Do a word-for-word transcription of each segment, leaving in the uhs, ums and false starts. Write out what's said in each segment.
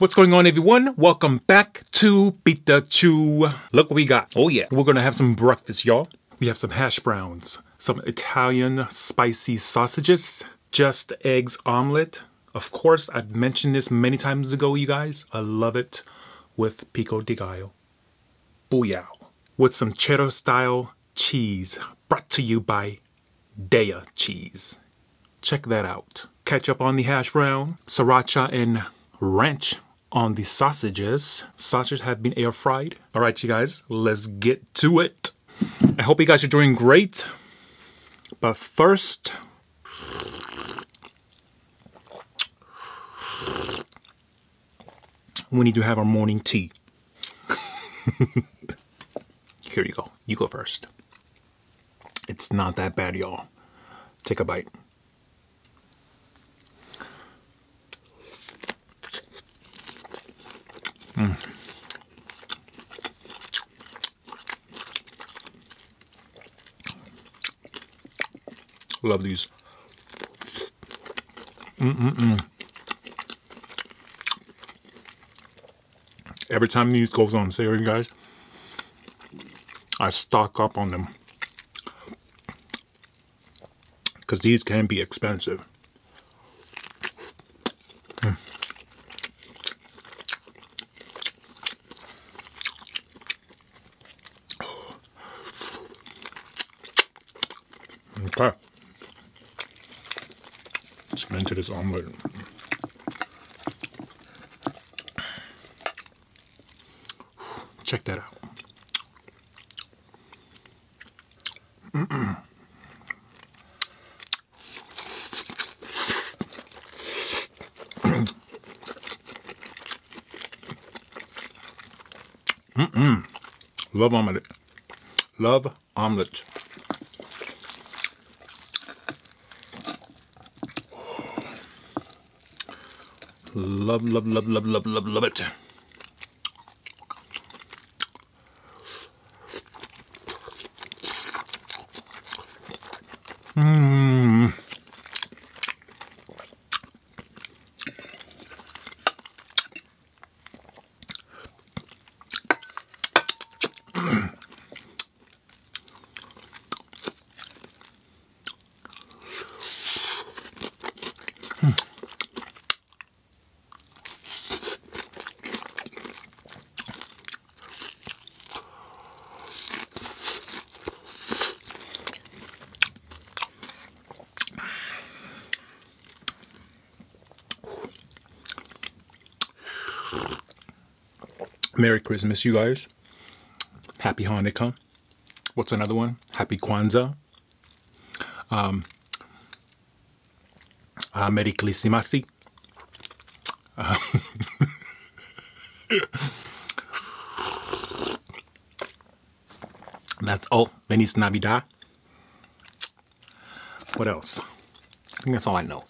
What's going on, everyone? Welcome back to Pita Chew. Look what we got. Oh yeah. We're gonna have some breakfast, y'all. We have some hash browns, some Italian spicy sausages, Just Eggs omelet. Of course, I've mentioned this many times ago, you guys. I love it with pico de gallo. Booyah. With some cheddar-style cheese brought to you by Daiya cheese. Check that out. Ketchup on the hash brown, sriracha and ranch on the sausages. Sausages have been air fried. All right, you guys, let's get to it. I hope you guys are doing great. But first, we need to have our morning tea. Here you go. You go first. It's not that bad, y'all. Take a bite. Mm. Love these. Mm-mm-mm. Every time these goes on sale, you guys, I stock up on them. Because these can be expensive. Mm. Okay. Let's get into this omelet. Check that out. Mm-mm. Mm-mm. Love omelet. Love omelet. Love, love, love, love, love, love, love it. Mmm. Merry Christmas, you guys. Happy Hanukkah. What's another one? Happy Kwanzaa. Um, uh, Merry Christmas. Uh, that's all. Feliz Navidad. What else? I think that's all I know.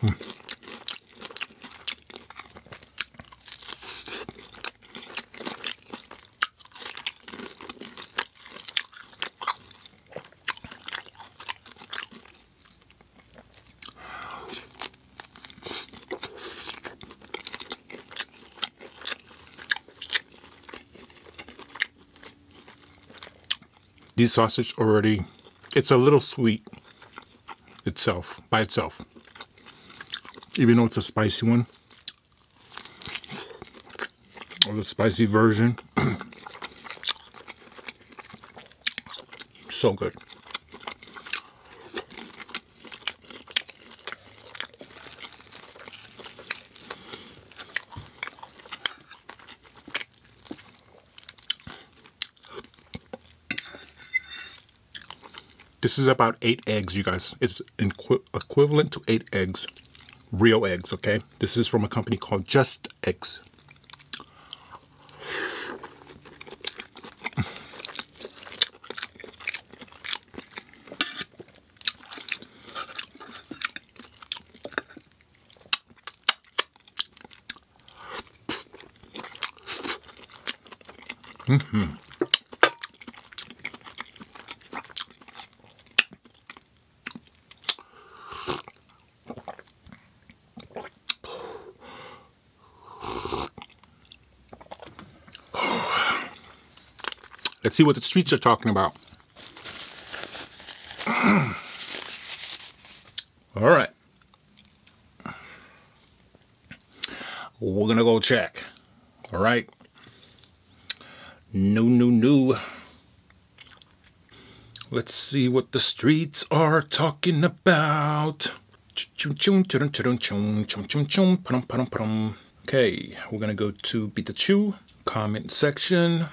Hmm. These sausage already, it's a little sweet itself, by itself. Even though it's a spicy one, or the spicy version. So good. This is about eight eggs, you guys. It's equ- equivalent to eight eggs. Real eggs, okay? This is from a company called Just Eggs. Mm-hmm. Let's see what the streets are talking about. All right. We're going to go check. All right. No, no, no. Let's see what the streets are talking about. Okay, we're gonna go to Pita Chew comment section.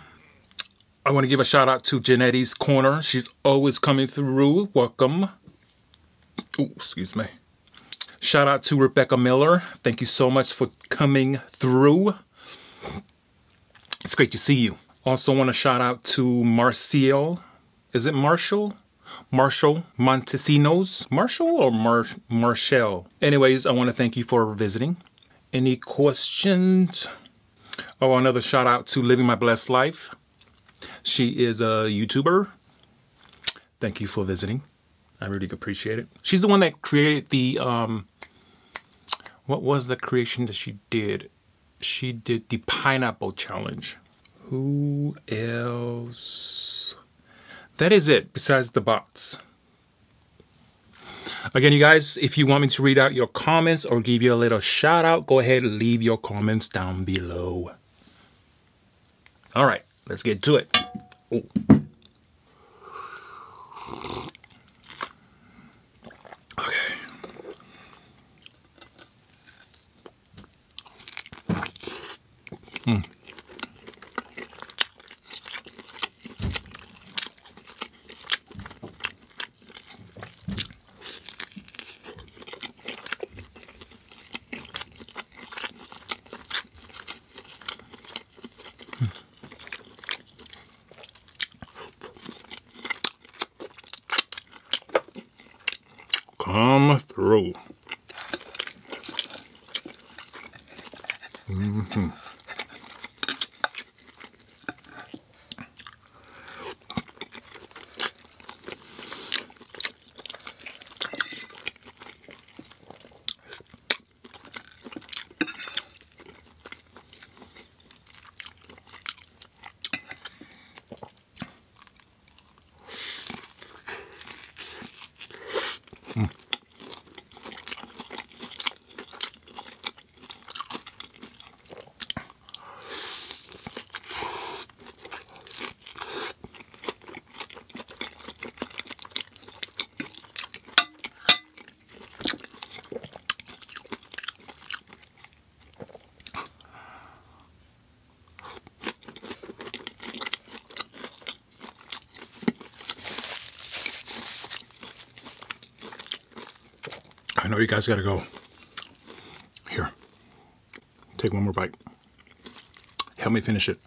I want to give a shout out to Janetti's Corner. She's always coming through. Welcome. Oh, excuse me. Shout out to Rebecca Miller. Thank you so much for coming through. It's great to see you. Also want to shout out to Marcial. Is it Marcial? Marcial Montesinos? Marcial or Mar Marcial? Anyways, I want to thank you for visiting. Any questions? Oh, another shout out to Living My Blessed Life. She is a YouTuber. Thank you for visiting. I really appreciate it. She's the one that created the, um, what was the creation that she did? She did the pineapple challenge. Who else? That is it, besides the bots. Again, you guys, if you want me to read out your comments or give you a little shout out, go ahead and leave your comments down below. All right, let's get to it. Oh. Okay. Mm. Come through. Mm-hmm. I know you guys gotta go. Here, take one more bite. Help me finish it.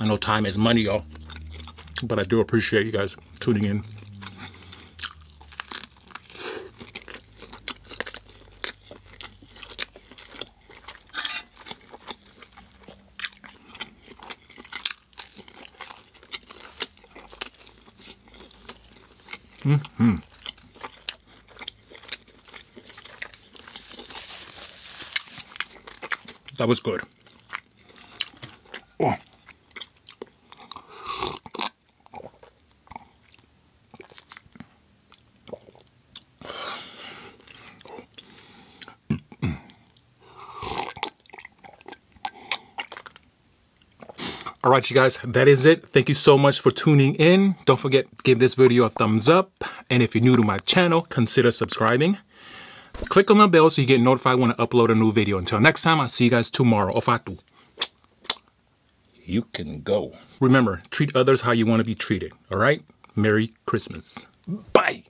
I know time is money, y'all, but I do appreciate you guys tuning in. Mm-hmm. That was good. Oh. All right, you guys, that is it. Thank you so much for tuning in. Don't forget, give this video a thumbs up. And if you're new to my channel, consider subscribing. Click on the bell so you get notified when I upload a new video. Until next time, I'll see you guys tomorrow. Ofatu. You can go. Remember, treat others how you want to be treated. All right? Merry Christmas. Bye.